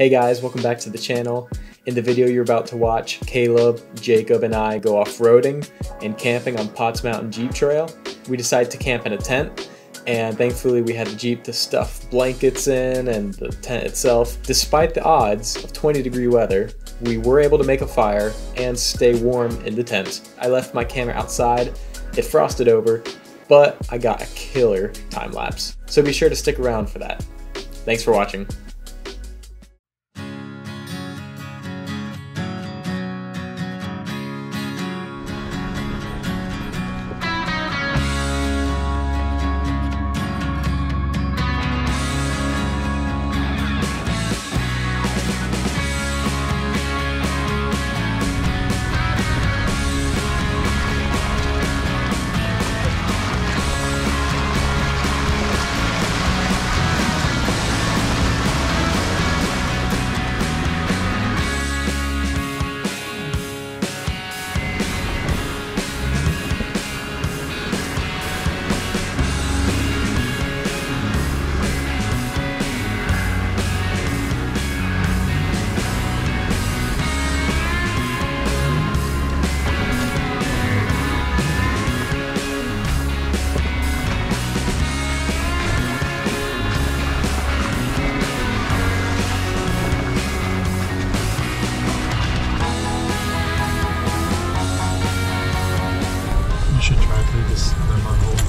Hey guys, welcome back to the channel. In the video you're about to watch, Caleb, Jacob, and I go off-roading and camping on Potts Mountain Jeep Trail. We decided to camp in a tent, and thankfully we had a Jeep to stuff blankets in and the tent itself. Despite the odds of 20-degree weather, we were able to make a fire and stay warm in the tent. I left my camera outside, it frosted over, but I got a killer time lapse. So be sure to stick around for that. Thanks for watching.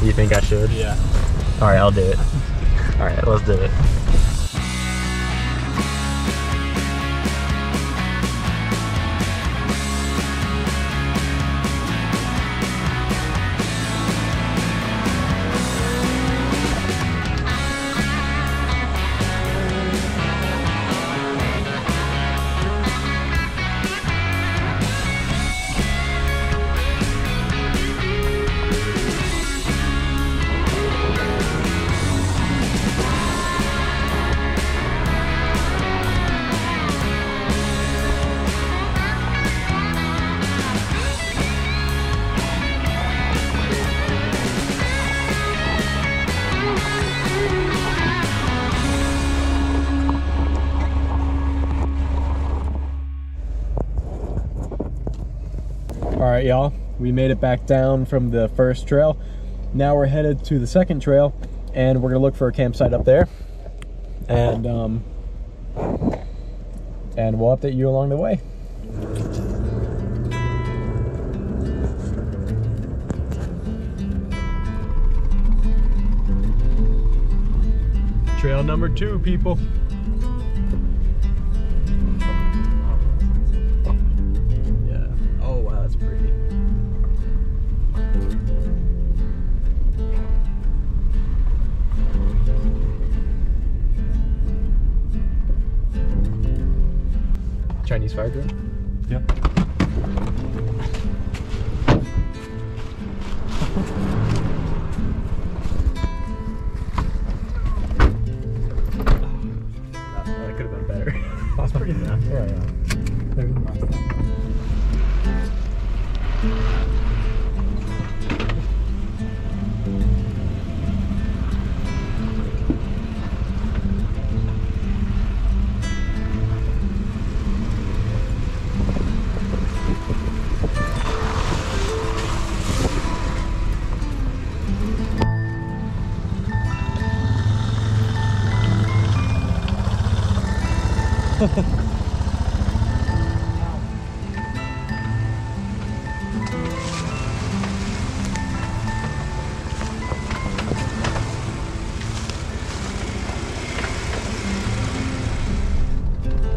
You think I should? Yeah. All right, I'll do it. All right, let's do it. All right, y'all, we made it back down from the first trail. Now we're headed to the second trail and we're gonna look for a campsite up there, and we'll update you along the way. Trail number 2, people. Chinese fire drill? Yep. That could have been better. That's pretty enough. Yeah, yeah.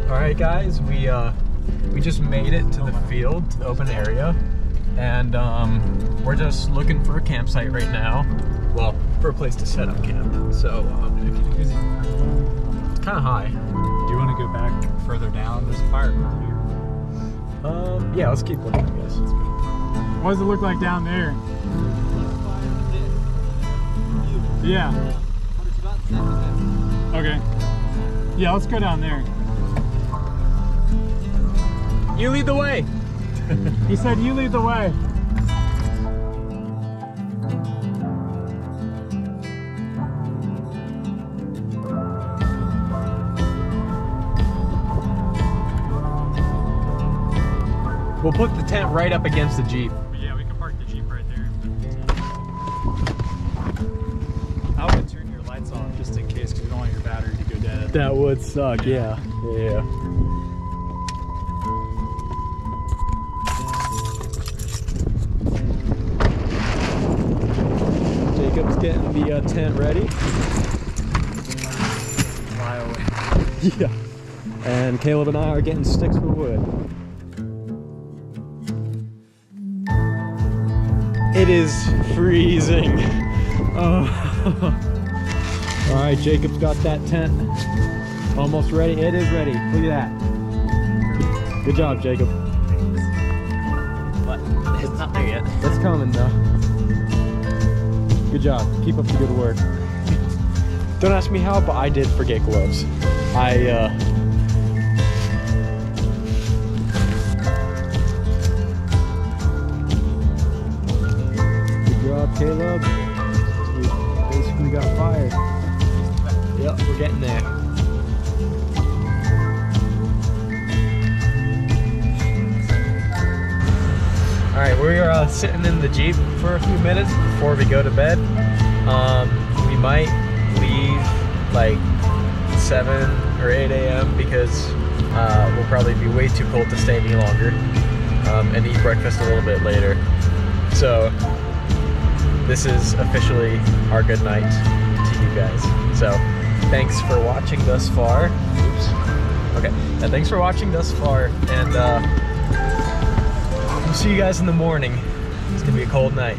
Alright guys, we just made it to the field, to the open area, and we're just looking for a campsite right now. Well, for a place to set up camp. So it's kind of high. Do you want to go back further down? There's a fire around here. Yeah, let's keep looking, I guess. What does it look like down there? Yeah. Okay. Yeah, let's go down there. You lead the way. He said, "You lead the way." We'll put the tent right up against the Jeep. Yeah, we can park the Jeep right there. I would turn your lights on just in case, because we don't want your battery to go dead. That would suck, yeah. Yeah. Jacob's getting the tent ready. Fly away. Yeah. And Caleb and I are getting sticks for wood. It is freezing. Oh. All right, Jacob's got that tent almost ready. It is ready. Look at that. Good job, Jacob. What? It's not there yet. It's coming, though. Good job. Keep up the good work. Don't ask me how, but I did forget gloves. Caleb, we basically got fired. Yep, we're getting there. All right, we're sitting in the Jeep for a few minutes before we go to bed. We might leave like 7 or 8 a.m. because we'll probably be way too cold to stay any longer, and eat breakfast a little bit later. So this is officially our good night to you guys. So, thanks for watching thus far. Oops. Okay. And thanks for watching thus far. And we'll see you guys in the morning. It's gonna be a cold night.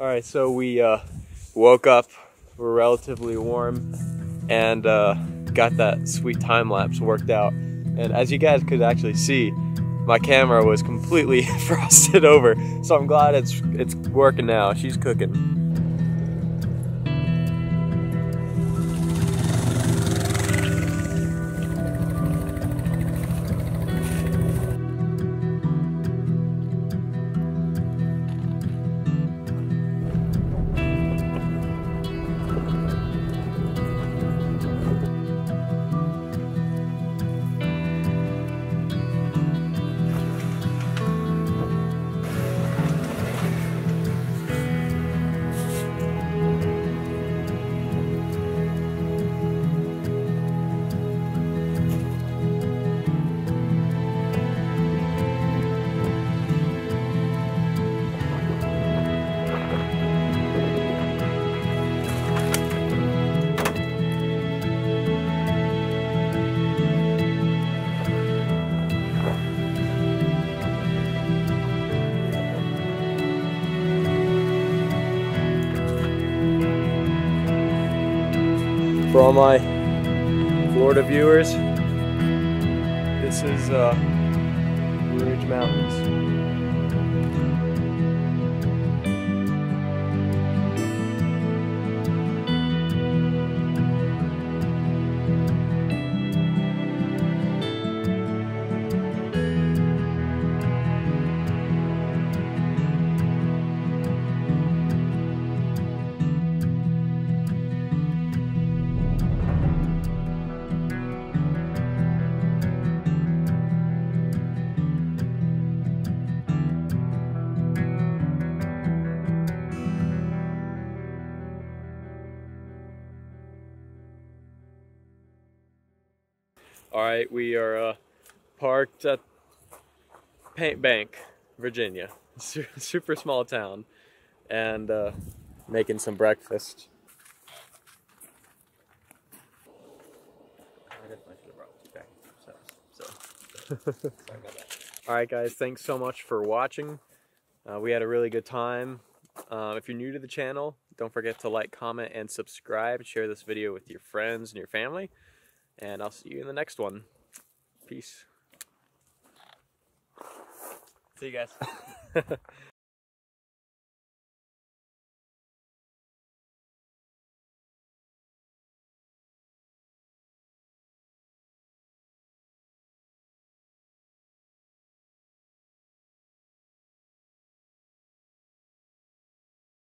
All right. So we woke up. We're relatively warm, and got that sweet time lapse worked out, and as you guys could actually see, my camera was completely frosted over, so I'm glad it's working now. She's cooking. For all my Florida viewers, this is Blue Ridge Mountains. All right, we are parked at Paint Bank, Virginia, super small town, and making some breakfast. All right, guys, thanks so much for watching. We had a really good time. If you're new to the channel, don't forget to like, comment, and subscribe. Share this video with your friends and your family. And I'll see you in the next one. Peace. See you guys.